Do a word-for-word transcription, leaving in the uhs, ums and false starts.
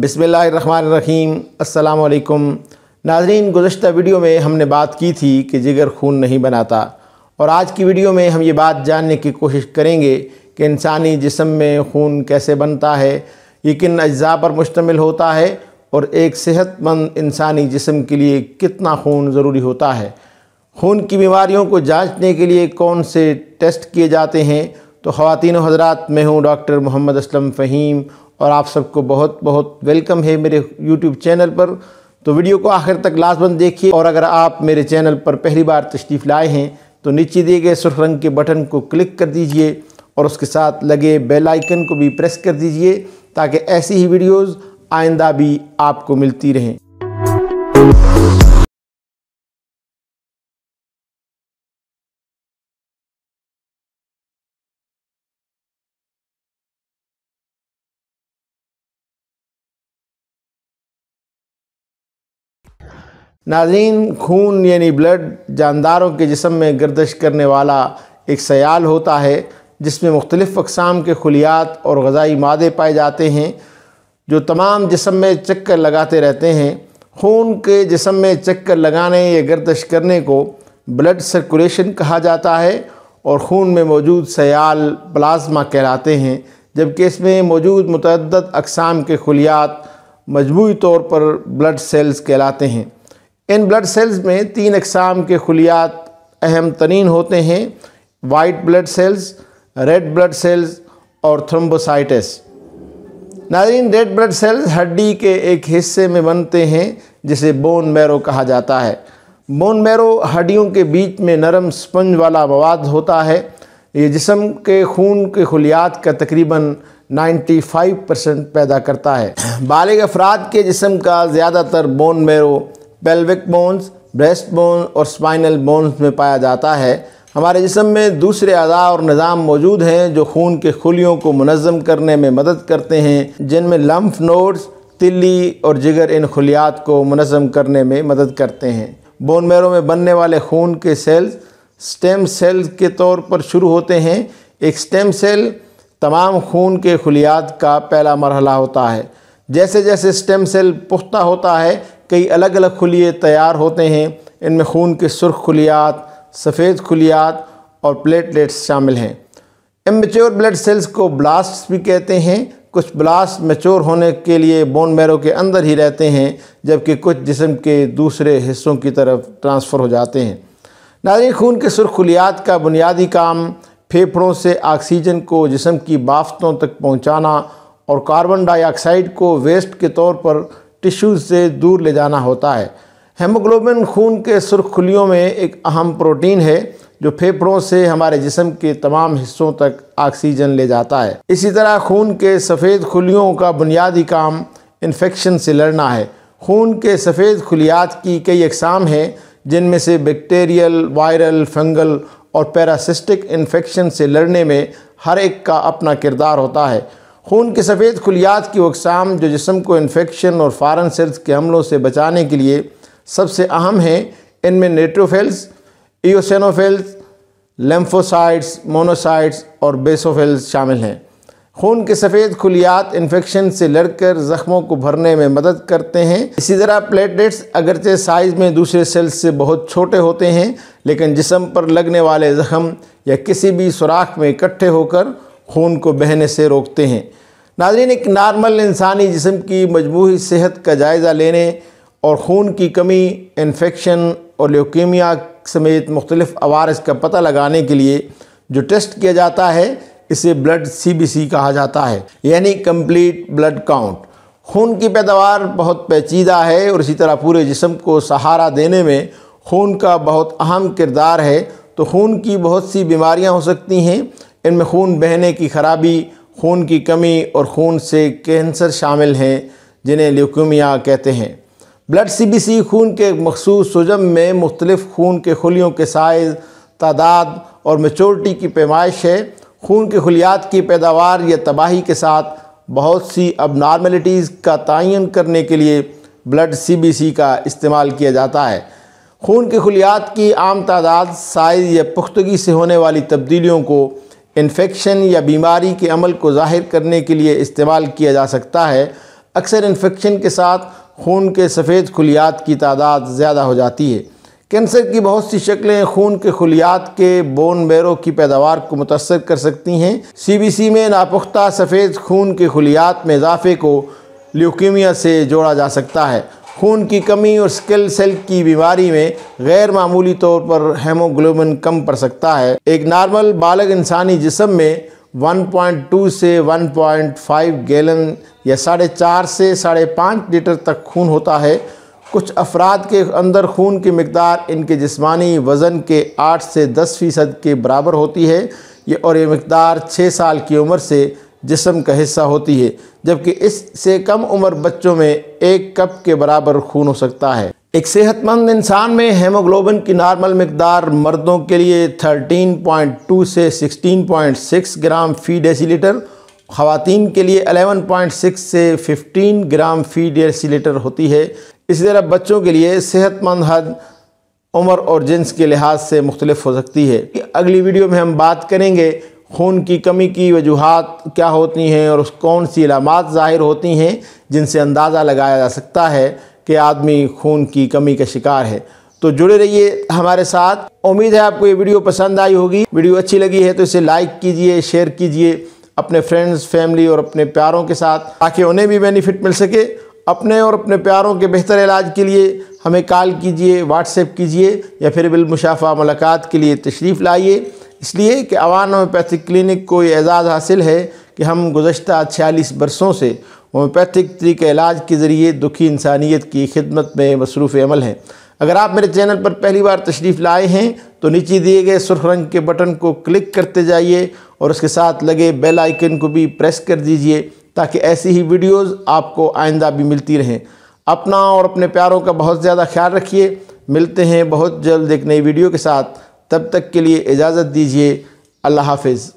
बिस्मिल्लाहिर्रहमानिर्रहीम अस्सलाम वालेकुम नाज़रीन। गुज़श्ता वीडियो में हमने बात की थी कि जिगर खून नहीं बनाता, और आज की वीडियो में हम ये बात जानने की कोशिश करेंगे कि इंसानी जिस्म में खून कैसे बनता है, ये किन अज्जा पर मुश्तमिल होता है और एक सेहतमंद इंसानी जिस्म के लिए कितना खून ज़रूरी होता है। खून की बीमारियों को जांचने के लिए कौन से टेस्ट किए जाते हैं। तो ख़वातीन और हज़रात, मैं हूँ डॉक्टर मोहम्मद असलम फ़हीम और आप सबको बहुत बहुत वेलकम है मेरे यूट्यूब चैनल पर। तो वीडियो को आखिर तक लाजमन देखिए, और अगर आप मेरे चैनल पर पहली बार तशरीफ़ लाए हैं तो नीचे दिए गए सुर्ख रंग के बटन को क्लिक कर दीजिए और उसके साथ लगे बेल आइकन को भी प्रेस कर दीजिए ताकि ऐसी ही वीडियोज़ आइंदा भी आपको मिलती रहें। नाज़रीन, खून यानी ब्लड जानदारों के जिस्म में गर्दश करने वाला एक सयाल होता है जिसमें मुख्तलिफ़ अक़साम के खलियात और ग़ज़ाई मादे पाए जाते हैं जो तमाम जिस्म में चक्कर लगाते रहते हैं। खून के जिस्म में चक्कर लगाने या गर्दश करने को ब्लड सर्कुलेशन कहा जाता है, और खून में मौजूद सयाल प्लाज्मा कहलाते हैं, जबकि इसमें मौजूद मुतअद्दद अक़साम के खलियात मजमूई तौर पर ब्लड सेल्स कहलाते हैं। इन ब्लड सेल्स में तीन अक़साम के खलियात अहम तरीन होते हैं: white blood cells, red blood cells और थ्रोम्बोसाइट्स। नाज़रीन, रेड ब्लड सेल्स हड्डी के एक हिस्से में बनते हैं जिसे बोन मैरो कहा जाता है। बोन मैरो हड्डियों के बीच में नरम स्पंज वाला मवाद होता है। ये जिस्म के खून के खलियात का तकरीबन पचानवे परसेंट पैदा करता है। बालिग अफराद के जिस्म का ज़्यादातर bone marrow pelvic bones, breast bone और स्पाइनल बोन्स में पाया जाता है। हमारे जिस्म में दूसरे अज़ा और निज़ाम मौजूद हैं जो खून के खलियों को मुनज़्ज़म करने में मदद करते हैं, जिनमें लम्फ नोड्स, तिल्ली और जिगर इन खलियात को मुनज़्ज़म करने में मदद करते हैं। बोन मैरो में बनने वाले खून के सेल्स स्टेम सेल के तौर पर शुरू होते हैं। एक स्टेम सेल तमाम खून के खलियात का पहला मरहला होता है। जैसे जैसे स्टेम सेल पुख्ता होता है, कई अलग अलग खलिये तैयार होते हैं। इनमें खून के सुर्ख खलियात, सफ़ेद खलियात और प्लेटलेट्स शामिल हैं। इमैच्योर ब्लड सेल्स को ब्लास्ट्स भी कहते हैं। कुछ ब्लास्ट मैच्योर होने के लिए बोन मैरो के अंदर ही रहते हैं, जबकि कुछ जिस्म के दूसरे हिस्सों की तरफ ट्रांसफ़र हो जाते हैं। नाज़रीन, खून के सुर्ख खलियात का बुनियादी काम फेफड़ों से ऑक्सीजन को जिस्म की बाफ्तों तक पहुँचाना और कार्बन डाइऑक्साइड को वेस्ट के तौर पर टिश्यूज़ से दूर ले जाना होता है। हेमोग्लोबिन खून के सुर्ख खलियों में एक अहम प्रोटीन है जो फेफड़ों से हमारे जिस्म के तमाम हिस्सों तक ऑक्सीजन ले जाता है। इसी तरह खून के सफ़ेद खलियों का बुनियादी काम इन्फेक्शन से लड़ना है। खून के सफ़ेद खलियात की कई अक़साम हैं, जिनमें से बैक्टीरियल, वायरल, फंगल और पैरासिस्टिक इन्फेक्शन से लड़ने में हर एक का अपना किरदार होता है। खून के सफ़ेद खलियात की अक़साम जो जिस्म को इन्फेक्शन और फ़ॉरेन सेल्स के हमलों से बचाने के लिए सबसे अहम हैं, इनमें नेट्रोफिल्स, इओसिनोफिल्स, लिम्फोसाइट्स, मोनोसाइट्स और बेसोफिल्स शामिल हैं। खून के सफ़ेद खलियात इन्फेक्शन से लड़कर ज़ख्मों को भरने में मदद करते हैं। इसी तरह प्लेटलेट्स अगरचे साइज़ में दूसरे सेल्स से बहुत छोटे होते हैं, लेकिन जिस्म पर लगने वाले ज़ख्म या किसी भी सुराख में इकट्ठे होकर खून को बहने से रोकते हैं। नाज़रीन, एक नॉर्मल इंसानी जिस्म की मजमूही सेहत का जायज़ा लेने और खून की कमी, इन्फेक्शन और ल्यूकेमिया समेत मुख्तलिफ़ अवारिस का पता लगाने के लिए जो टेस्ट किया जाता है, इसे ब्लड सी बी सी कहा जाता है, यानी कंप्लीट ब्लड काउंट। खून की पैदावार बहुत पेचीदा है और इसी तरह पूरे जिस्म को सहारा देने में खून का बहुत अहम किरदार है। तो खून की बहुत सी बीमारियाँ हो सकती हैं। इनमें खून बहने की खराबी, खून की कमी और खून से कैंसर शामिल हैं, जिन्हें ल्यूकेमिया कहते हैं। ब्लड सी बी सी खून के मखसूस सुजम में मुख्तलिफ़ खून के खलियों के साइज़, तादाद और मैच्योरिटी की पैमाइश है। खून के खलियात की पैदावार या तबाही के साथ बहुत सी अबनॉर्मेलिटीज़ का तयन करने के लिए ब्लड सी बी सी का इस्तेमाल किया जाता है। खून के खलियात की आम तादाद, साइज़ या पुख्तगी से होने वाली तब्दीलियों को इन्फेक्शन या बीमारी के अमल को ज़ाहिर करने के लिए इस्तेमाल किया जा सकता है। अक्सर इन्फेक्शन के साथ खून के सफ़ेद खलियात की तादाद ज़्यादा हो जाती है। कैंसर की बहुत सी शक्लें खून के खलियात के बोन मैरो की पैदावार को मुतासर कर सकती हैं। सी बी सी में नापुख्ता सफ़ेद खून के खलियात में इजाफे को ल्यूकेमिया से जोड़ा जा सकता है। खून की कमी और स्केल सेल की बीमारी में गैर मामूली तौर पर हेमोग्लोबिन कम पड़ सकता है। एक नॉर्मल बालग इंसानी जिसम में वन पॉइंट टू से वन पॉइंट फाइव गैलन या साढ़े चार से साढ़े पाँच लीटर तक खून होता है। कुछ अफराद के अंदर खून की मकदार इनके जिस्मानी वज़न के आठ से दस फ़ीसद के बराबर होती है ये और ये मकदार छः साल की उम्र से जिस्म का हिस्सा होती है, जबकि इससे कम उम्र बच्चों में एक कप के बराबर खून हो सकता है। एक सेहतमंद इंसान में हेमोग्लोबिन की नॉर्मल मकदार मर्दों के लिए थर्टीन पॉइंट टू से सिक्सटीन पॉइंट सिक्स ग्राम फ़ी डेसीलीटर, ख़वातीन के लिए इलेवन पॉइंट सिक्स से फिफ्टीन ग्राम फ़ी डेसीलीटर होती है। इसी तरह बच्चों के लिए सेहतमंद हद उम्र और जिन्स के लिहाज से मुख्तलिफ हो सकती है। अगली वीडियो में हम बात करेंगे खून की कमी की वजूहात क्या होती हैं और कौन सी अलामात ज़ाहिर होती हैं जिनसे अंदाज़ा लगाया जा सकता है कि आदमी खून की कमी का शिकार है। तो जुड़े रहिए हमारे साथ। उम्मीद है आपको ये वीडियो पसंद आई होगी। वीडियो अच्छी लगी है तो इसे लाइक कीजिए, शेयर कीजिए अपने फ्रेंड्स, फैमिली और अपने प्यारों के साथ, ताकि उन्हें भी बेनिफिट मिल सके। अपने और अपने प्यारों के बेहतर इलाज के लिए हमें कॉल कीजिए, व्हाट्सएप कीजिए या फिर बिलमुशाफा मुलाकात के लिए तशरीफ़ लाइए, इसलिए कि अवान होम्योपैथिक क्लिनिक को ये एजाज़ हासिल है कि हम गुज़श्ता छियालीस बरसों से होम्योपैथिक तरीक़े इलाज के ज़रिए दुखी इंसानियत की खिदमत में मसरूफ़ अमल हैं। अगर आप मेरे चैनल पर पहली बार तशरीफ़ लाए हैं तो नीचे दिए गए सुर्ख रंग के बटन को क्लिक करते जाइए और उसके साथ लगे बेल आइकन को भी प्रेस कर दीजिए, ताकि ऐसी ही वीडियोज़ आपको आइंदा भी मिलती रहें। अपना और अपने प्यारों का बहुत ज़्यादा ख्याल रखिए। मिलते हैं बहुत जल्द एक नई वीडियो के साथ। तब तक के लिए इजाज़त दीजिए। अल्लाह हाफिज़।